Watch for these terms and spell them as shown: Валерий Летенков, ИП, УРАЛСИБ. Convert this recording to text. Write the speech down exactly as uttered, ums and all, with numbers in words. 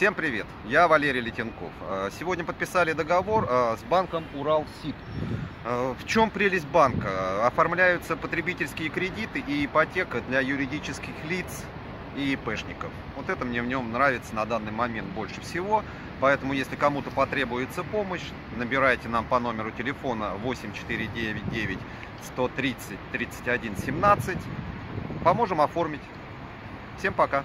Всем привет, я Валерий Летенков. Сегодня подписали договор с банком УРАЛСИБ. В чем прелесть банка? Оформляются потребительские кредиты и ипотека для юридических лиц и ИПшников. Вот это мне в нем нравится на данный момент больше всего. Поэтому, если кому-то потребуется помощь, набирайте нам по номеру телефона восемь четыре девять девять сто тридцать тридцать один семнадцать. Поможем оформить. Всем пока!